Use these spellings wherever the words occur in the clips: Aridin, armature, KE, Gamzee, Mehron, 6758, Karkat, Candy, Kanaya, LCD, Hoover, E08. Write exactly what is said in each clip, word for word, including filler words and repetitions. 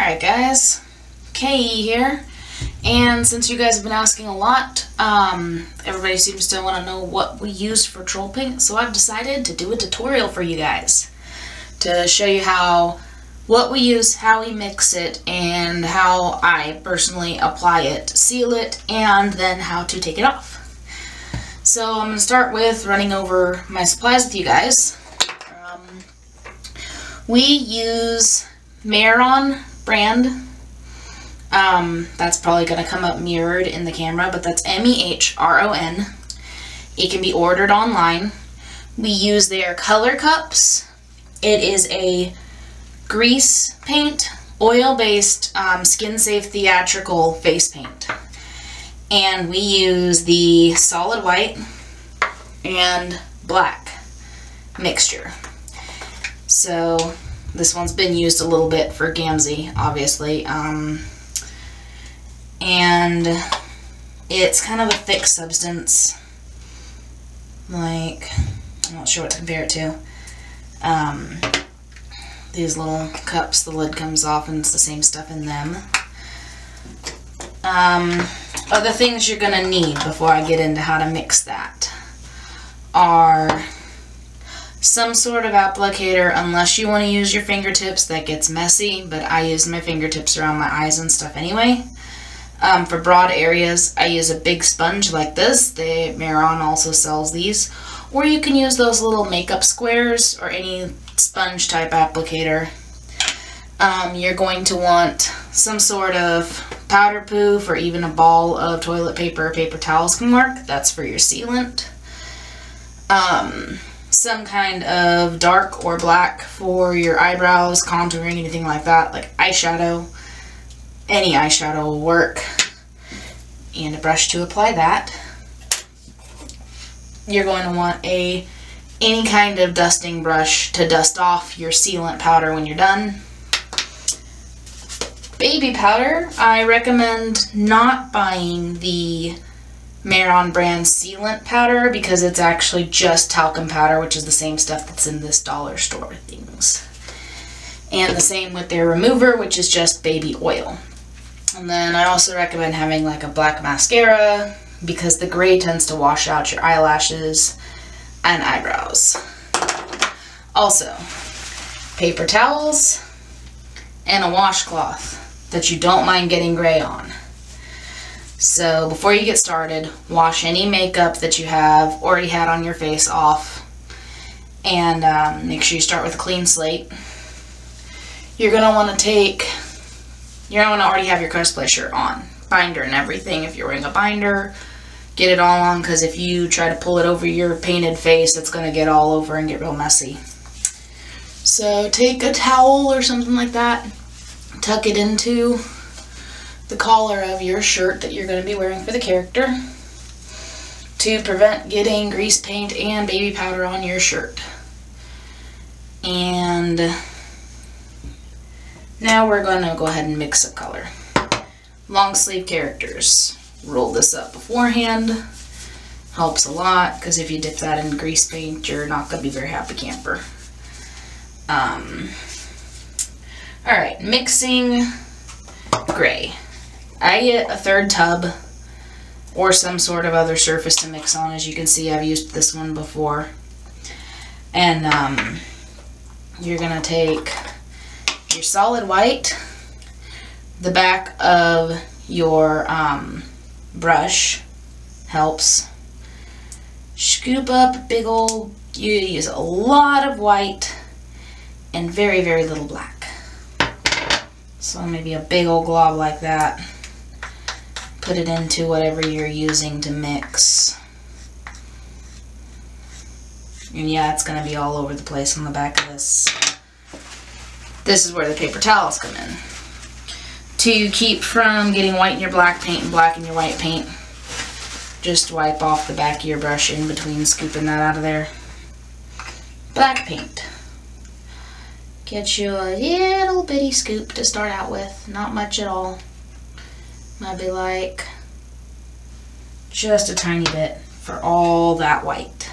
Alright guys, K E here, and since you guys have been asking a lot, um, everybody seems to want to know what we use for troll paint, so I've decided to do a tutorial for you guys to show you how, what we use, how we mix it, and how I personally apply it, seal it, and then how to take it off. So I'm going to start with running over my supplies with you guys. Um, we use Mehron brand, um, that's probably going to come up mirrored in the camera, but that's M E H R O N. It can be ordered online. We use their color cups. It is a grease paint, oil-based, um, skin-safe theatrical face paint. And we use the solid white and black mixture. So this one's been used a little bit for Gamzee, obviously, um, and it's kind of a thick substance, like, I'm not sure what to compare it to. Um, these little cups, the lid comes off and it's the same stuff in them. Um, other things you're going to need before I get into how to mix that are some sort of applicator, unless you want to use your fingertips. That gets messy, but I use my fingertips around my eyes and stuff anyway. Um, for broad areas, I use a big sponge like this. The Mehron also sells these. Or you can use those little makeup squares or any sponge type applicator. Um, you're going to want some sort of powder poof, or even a ball of toilet paper or paper towels can work. That's for your sealant. Um, some kind of dark or black for your eyebrows, contouring, anything like that, like eyeshadow. Any eyeshadow will work. And a brush to apply that. You're going to want a any kind of dusting brush to dust off your sealant powder when you're done. Baby powder, I recommend not buying the Mehron brand sealant powder, because it's actually just talcum powder, which is the same stuff that's in this dollar store things. And the same with their remover, which is just baby oil. And then I also recommend having like a black mascara, because the gray tends to wash out your eyelashes and eyebrows. Also, paper towels and a washcloth that you don't mind getting gray on. So before you get started, wash any makeup that you have already had on your face off, and um, make sure you start with a clean slate. You're gonna wanna take, you're gonna wanna already have your cosplay shirt on, binder and everything. If you're wearing a binder, get it all on, because if you try to pull it over your painted face, it's gonna get all over and get real messy. So take a towel or something like that, tuck it into the collar of your shirt that you're going to be wearing for the character to prevent getting grease paint and baby powder on your shirt. And now we're going to go ahead and mix up color. Long sleeve characters, roll this up beforehand, helps a lot, because if you dip that in grease paint, you're not going to be very happy camper. Um, alright, mixing gray. I get a third tub or some sort of other surface to mix on. As you can see, I've used this one before. And um, you're going to take your solid white, the back of your um, brush helps. Scoop up big old, you use a lot of white and very, very little black. So maybe a big old glob like that. Put it into whatever you're using to mix. And yeah, it's gonna be all over the place on the back of this. This is where the paper towels come in. To keep from getting white in your black paint and black in your white paint, just wipe off the back of your brush in between scooping that out of there. Black paint. Get you a little bitty scoop to start out with, not much at all. Might be like just a tiny bit for all that white.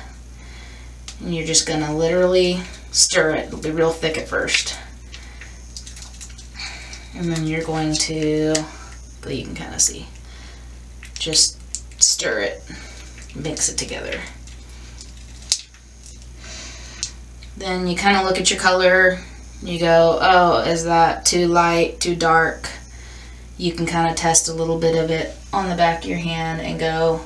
And you're just gonna literally stir it. It'll be real thick at first. And then you're going to, but you can kind of see, just stir it, mix it together. Then you kind of look at your color, you go, oh, is that too light, too dark? You can kind of test a little bit of it on the back of your hand and go,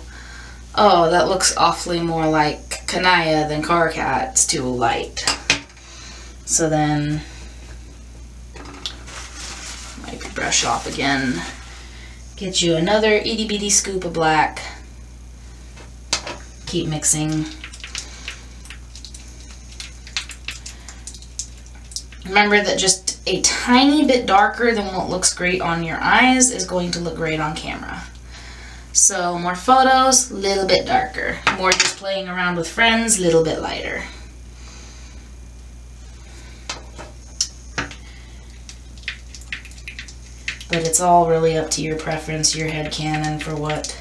oh, that looks awfully more like Kanaya than Karkat, it's too light. So then, wipe your brush off again, get you another itty bitty scoop of black, keep mixing. Remember that just a tiny bit darker than what looks great on your eyes is going to look great on camera. So more photos, little bit darker. More just playing around with friends, little bit lighter. But it's all really up to your preference, your headcanon for what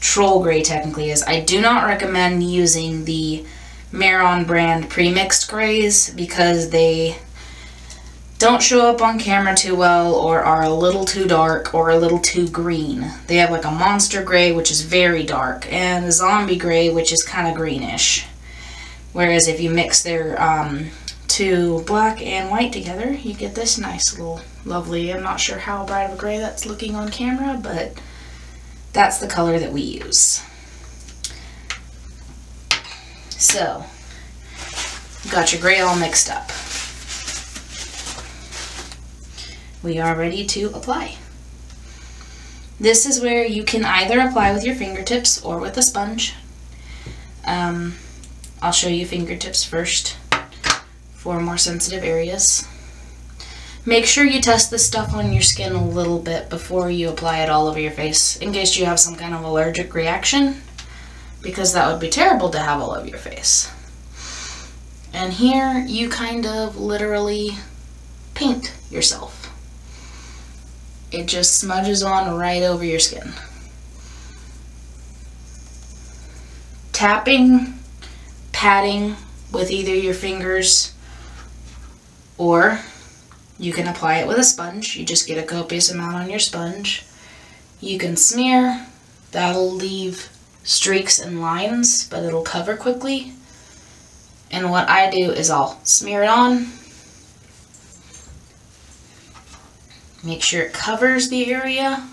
troll gray technically is. I do not recommend using the Mehron brand premixed grays because they don't show up on camera too well, or are a little too dark or a little too green. They have like a monster gray, which is very dark, and a zombie gray, which is kind of greenish. Whereas if you mix their um, two black and white together, you get this nice little lovely, I'm not sure how bright of a gray that's looking on camera, but that's the color that we use. So, got your gray all mixed up. We are ready to apply. This is where you can either apply with your fingertips or with a sponge. Um, I'll show you fingertips first for more sensitive areas. Make sure you test this stuff on your skin a little bit before you apply it all over your face in case you have some kind of allergic reaction, because that would be terrible to have all over your face. And here you kind of literally paint yourself. It just smudges on right over your skin. Tapping, patting with either your fingers, or you can apply it with a sponge. You just get a copious amount on your sponge. You can smear, that'll leave streaks and lines, but it'll cover quickly. And what I do is I'll smear it on, make sure it covers the area,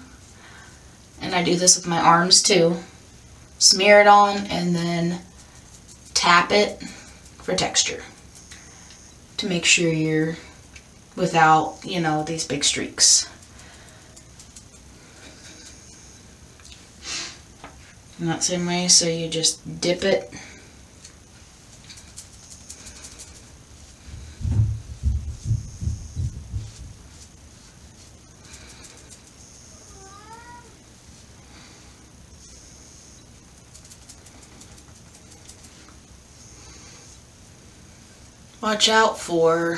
and I do this with my arms too. Smear it on and then tap it for texture to make sure you're without, you know, these big streaks. In that same way, so you just dip it. Watch out for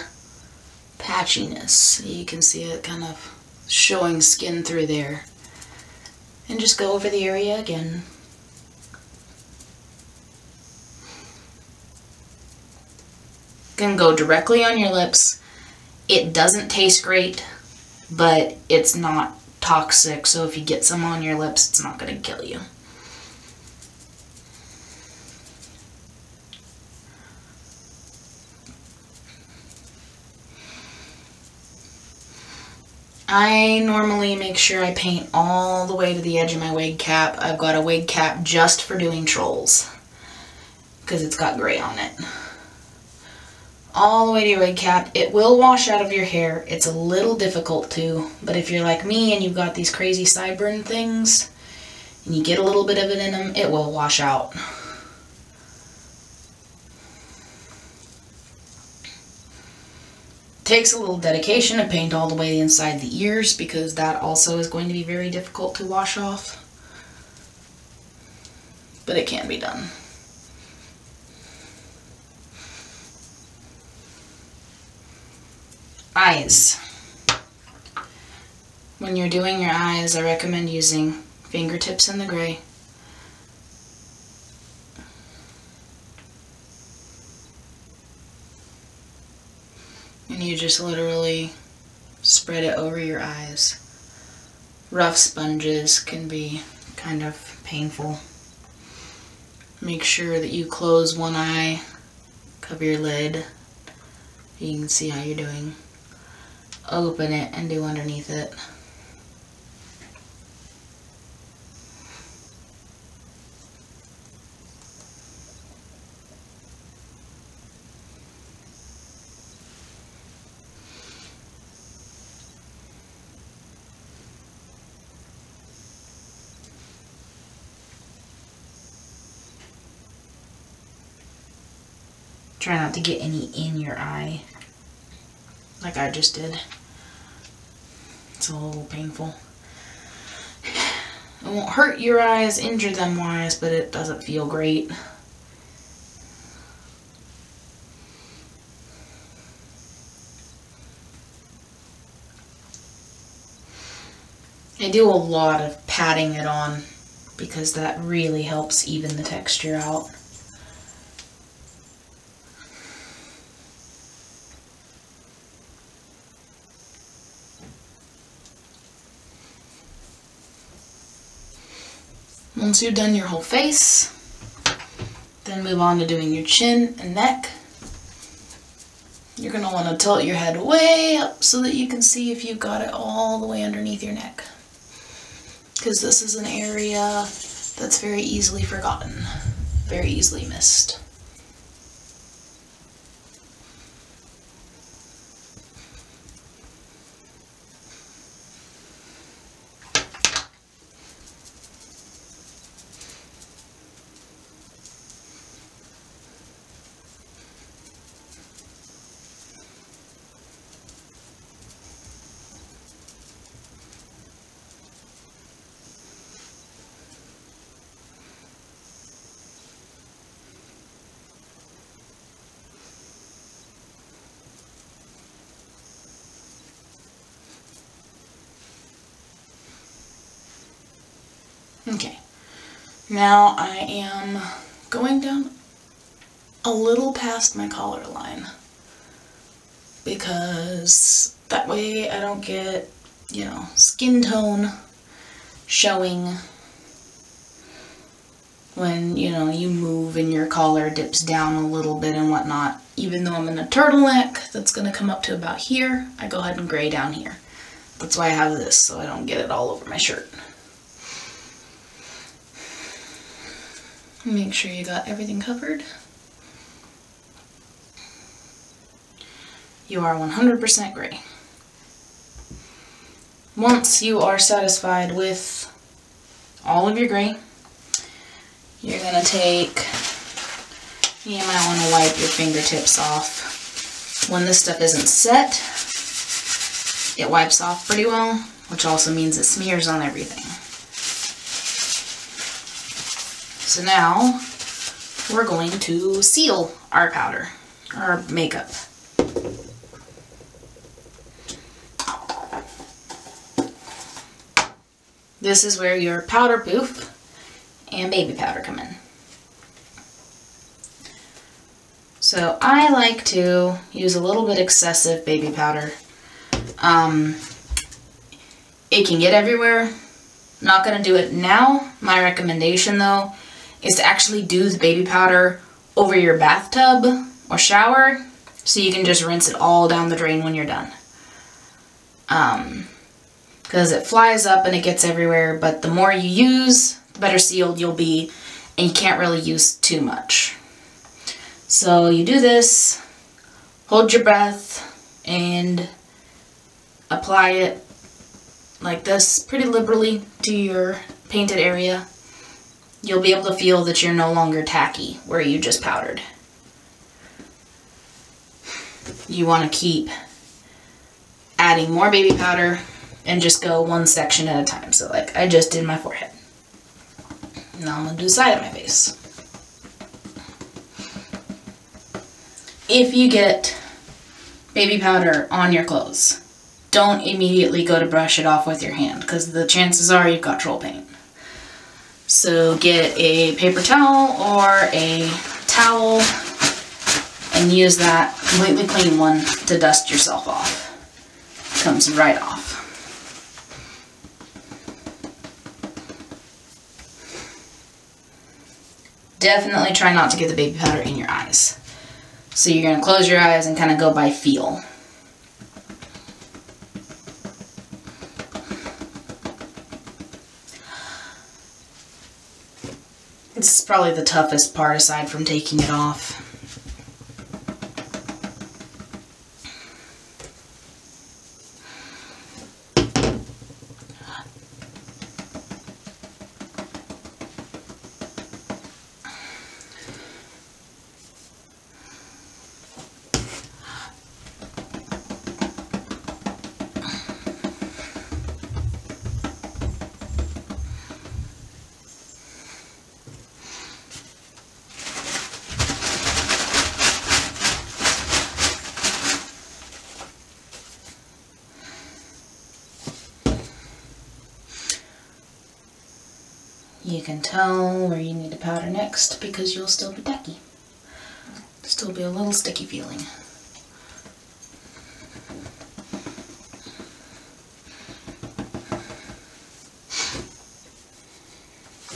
patchiness. You can see it kind of showing skin through there. And just go over the area again. You can go directly on your lips. It doesn't taste great, but it's not toxic, so if you get some on your lips, it's not going to kill you. I normally make sure I paint all the way to the edge of my wig cap. I've got a wig cap just for doing trolls because it's got gray on it. All the way to your wig cap. It will wash out of your hair. It's a little difficult to, but if you're like me and you've got these crazy sideburn things and you get a little bit of it in them, it will wash out. Takes a little dedication to paint all the way inside the ears because that also is going to be very difficult to wash off, but it can be done. Eyes. When you're doing your eyes, I recommend using fingertips in the gray. And you just literally spread it over your eyes. Rough sponges can be kind of painful. Make sure that you close one eye, cover your lid, you can see how you're doing. Open it and do underneath it. Try not to get any in your eye, like I just did. It's a little painful. It won't hurt your eyes, injure them wise, but it doesn't feel great. I do a lot of patting it on because that really helps even the texture out. Once you've done your whole face, then move on to doing your chin and neck. You're going to want to tilt your head way up so that you can see if you've got it all the way underneath your neck, because this is an area that's very easily forgotten, very easily missed. Okay, now I am going down a little past my collar line because that way I don't get, you know, skin tone showing when, you know, you move and your collar dips down a little bit and whatnot. Even though I'm in a turtleneck that's going to come up to about here, I go ahead and gray down here. That's why I have this, so I don't get it all over my shirt. Make sure you got everything covered. You are one hundred percent gray. Once you are satisfied with all of your gray, you're going to take, you might want to wipe your fingertips off. When this stuff isn't set, it wipes off pretty well, which also means it smears on everything. So now, we're going to seal our powder, our makeup. This is where your powder poof and baby powder come in. So I like to use a little bit excessive baby powder. Um, it can get everywhere. Not going to do it now. My recommendation, though, is to actually do the baby powder over your bathtub or shower so you can just rinse it all down the drain when you're done. Um, because it flies up and it gets everywhere, but the more you use, the better sealed you'll be, and you can't really use too much. So you do this, hold your breath, and apply it like this pretty liberally to your painted area. You'll be able to feel that you're no longer tacky where you just powdered. You want to keep adding more baby powder and just go one section at a time. So like I just did my forehead. Now I'm going to do the side of my face. If you get baby powder on your clothes, don't immediately go to brush it off with your hand because the chances are you've got troll paint. So get a paper towel or a towel and use that completely clean one to dust yourself off. comes right off. Definitely try not to get the baby powder in your eyes. So you're going to close your eyes and kind of go by feel. This is probably the toughest part aside from taking it off. You can tell where you need to powder next because you'll still be tacky. Still be a little sticky feeling.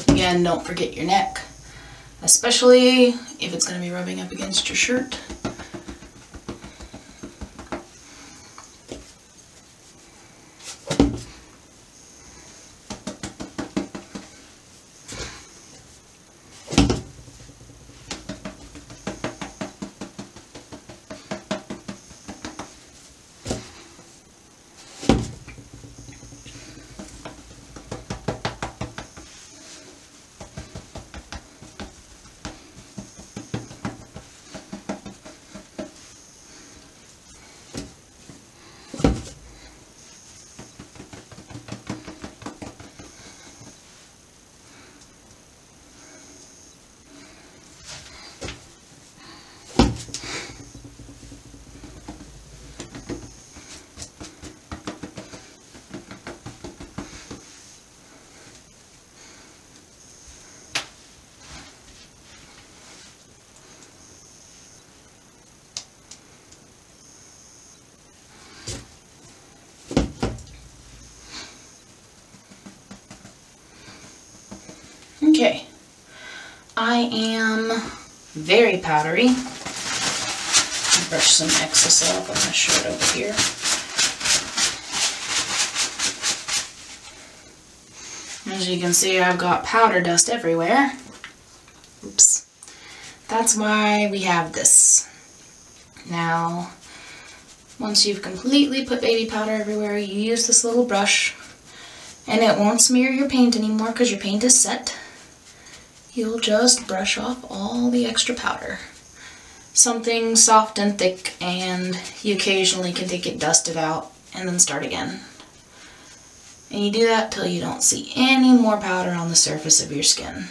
Again, don't forget your neck, especially if it's going to be rubbing up against your shirt. Okay, I am very powdery. Brush some excess off on my shirt over here. As you can see, I've got powder dust everywhere. Oops. That's why we have this. Now, once you've completely put baby powder everywhere, you use this little brush, and it won't smear your paint anymore because your paint is set. You'll just brush off all the extra powder. Something soft and thick, and you occasionally can take it, dust it out, and then start again. And you do that till you don't see any more powder on the surface of your skin.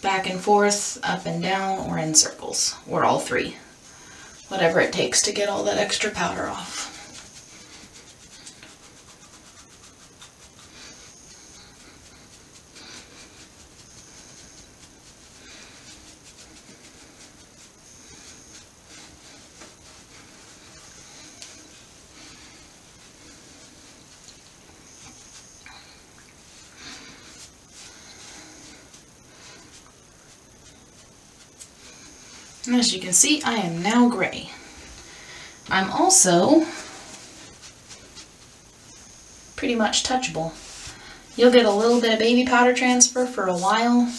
Back and forth, up and down, or in circles, or all three. Whatever it takes to get all that extra powder off. As you can see, I am now gray. I'm also pretty much touchable. You'll get a little bit of baby powder transfer for a while.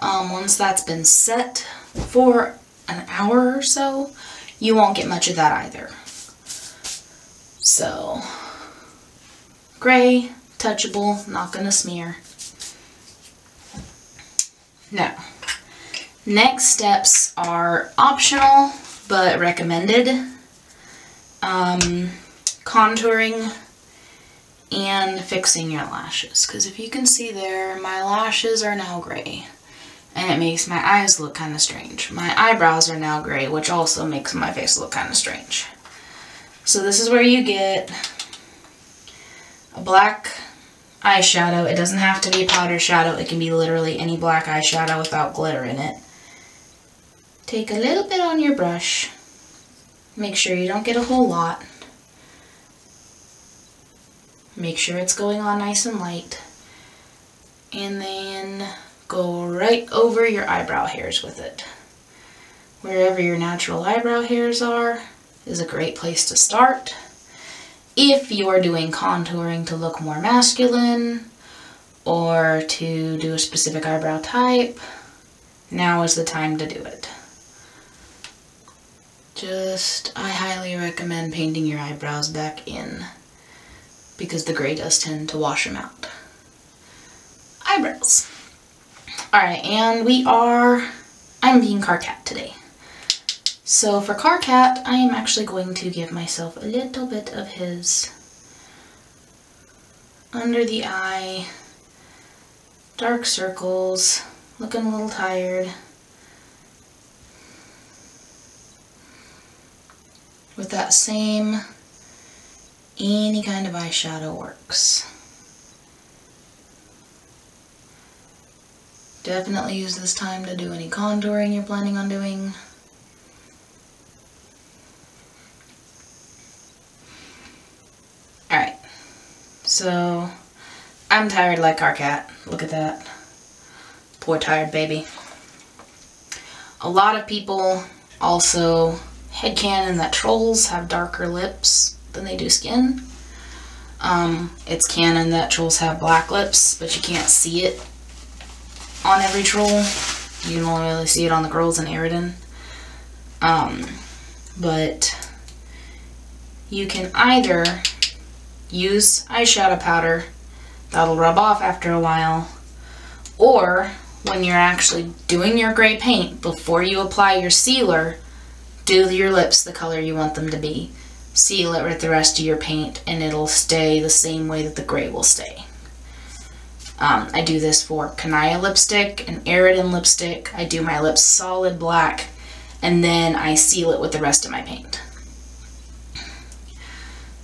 Um, once that's been set for an hour or so, you won't get much of that either. So, gray, touchable, not gonna smear. Now, next steps are optional, but recommended. Um, contouring and fixing your lashes. Because if you can see there, my lashes are now gray. And it makes my eyes look kind of strange. My eyebrows are now gray, which also makes my face look kind of strange. So this is where you get a black eyeshadow. It doesn't have to be powder shadow. It can be literally any black eyeshadow without glitter in it. Take a little bit on your brush. Make sure you don't get a whole lot. Make sure it's going on nice and light. And then go right over your eyebrow hairs with it. Wherever your natural eyebrow hairs are is a great place to start. If you're doing contouring to look more masculine or to do a specific eyebrow type, now is the time to do it. Just, I highly recommend painting your eyebrows back in because the gray does tend to wash them out. Eyebrows. Alright, and we are... I'm being Karkat today. So for Karkat, I am actually going to give myself a little bit of his under the eye, dark circles, looking a little tired, with that same, any kind of eyeshadow works. Definitely use this time to do any contouring you're planning on doing. Alright, so I'm tired like Karkat. Look at that. Poor tired baby. A lot of people also headcanon that trolls have darker lips than they do skin. Um, it's canon that trolls have black lips, but you can't see it on every troll. You can only really see it on the girls in Aridin. Um, but you can either use eyeshadow powder, that'll rub off after a while, or when you're actually doing your gray paint, before you apply your sealer, do your lips the color you want them to be. Seal it with the rest of your paint and it'll stay the same way that the gray will stay. Um, I do this for Kanaya lipstick and Aridin lipstick. I do my lips solid black and then I seal it with the rest of my paint.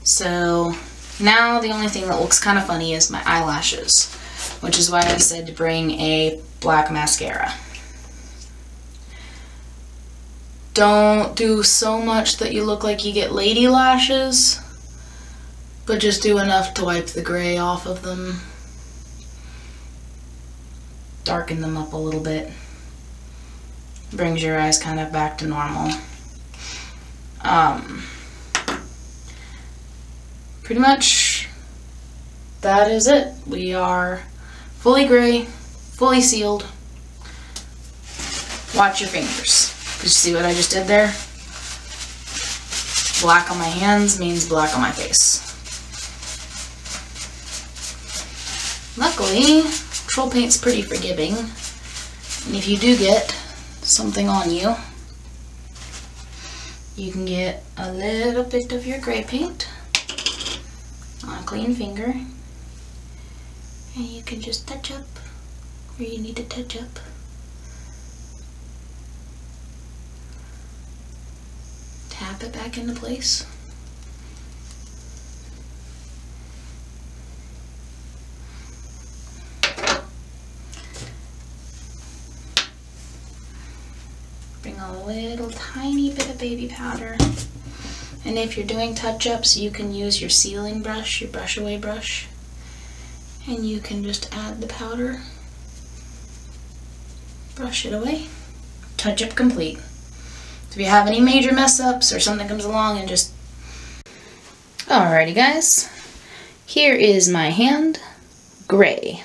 So now the only thing that looks kind of funny is my eyelashes, which is why I said to bring a black mascara. Don't do so much that you look like you get lady lashes, but just do enough to wipe the gray off of them. Darken them up a little bit. Brings your eyes kind of back to normal. Um, pretty much that is it. We are fully gray, fully sealed. Watch your fingers. Did you see what I just did there? Black on my hands means black on my face. Luckily, troll paint's pretty forgiving, and if you do get something on you, you can get a little bit of your gray paint on a clean finger, and you can just touch up where you need to touch up. Tap it back into place. A little tiny bit of baby powder, and if you're doing touch-ups you can use your sealing brush, your brush away brush, and you can just add the powder, brush it away, touch-up complete. If you have any major mess-ups or something comes along and just... Alrighty guys, here is my hand, gray,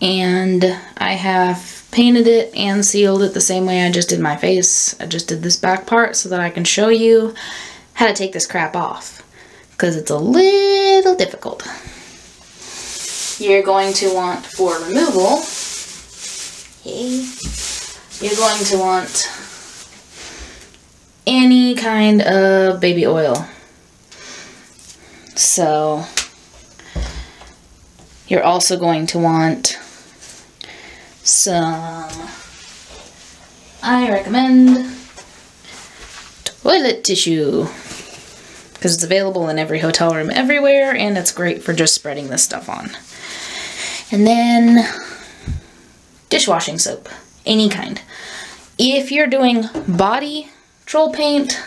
and I have painted it and sealed it the same way I just did my face. I just did this back part so that I can show you how to take this crap off, because it's a little difficult. You're going to want, for removal, hey, you're going to want any kind of baby oil. So you're also going to want some, I recommend toilet tissue, because because it's available in every hotel room everywhere, and it's great for just spreading this stuff on. And then dishwashing soap, any kind. If you're doing body Troll Paint,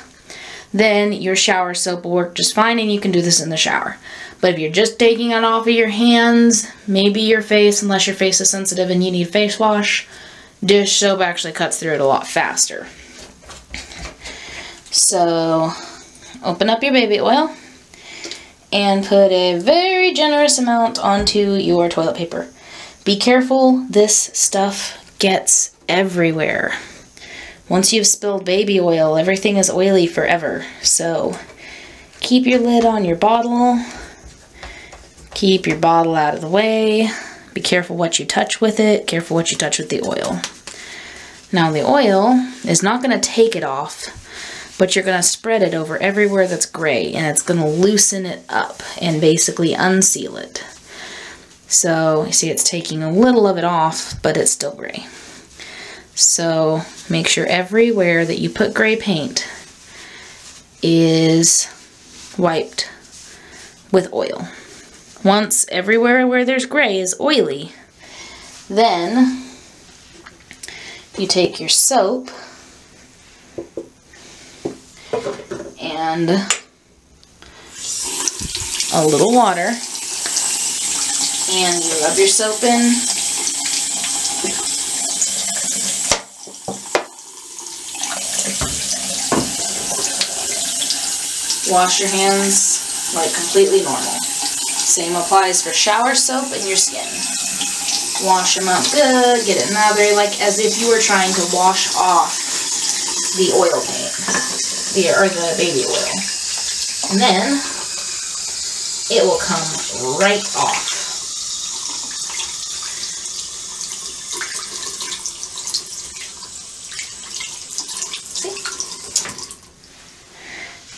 then your shower soap will work just fine, and you can do this in the shower. But if you're just taking it off of your hands, maybe your face, unless your face is sensitive and you need face wash, dish soap actually cuts through it a lot faster. So open up your baby oil and put a very generous amount onto your toilet paper. Be careful, this stuff gets everywhere. Once you've spilled baby oil, everything is oily forever. So keep your lid on your bottle. Keep your bottle out of the way. Be careful what you touch with it. Careful what you touch with the oil. Now the oil is not going to take it off, but you're going to spread it over everywhere that's gray, and it's going to loosen it up and basically unseal it. So you see it's taking a little of it off, but it's still gray. So make sure everywhere that you put gray paint is wiped with oil. Once everywhere where there's gray is oily, then you take your soap and a little water and you rub your soap in. Wash your hands like completely normal. Same applies for shower soap and your skin. Wash them up good, get it in there very like as if you were trying to wash off the oil paint, the, or the baby oil. And then it will come right off.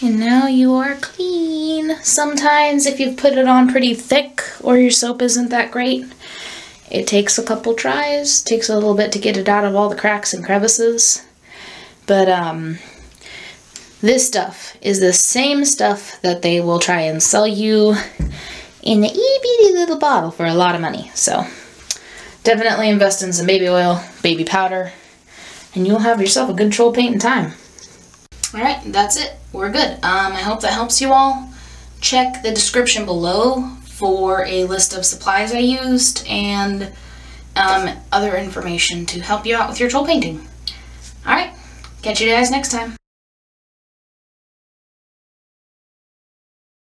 And now you are clean. Sometimes if you've put it on pretty thick or your soap isn't that great, it takes a couple tries, takes a little bit to get it out of all the cracks and crevices. But um, this stuff is the same stuff that they will try and sell you in an itty-bitty little bottle for a lot of money. So definitely invest in some baby oil, baby powder, and you'll have yourself a good troll paint in time. Alright, that's it. We're good. Um, I hope that helps you all. Check the description below for a list of supplies I used and um, other information to help you out with your troll painting. Alright, catch you guys next time.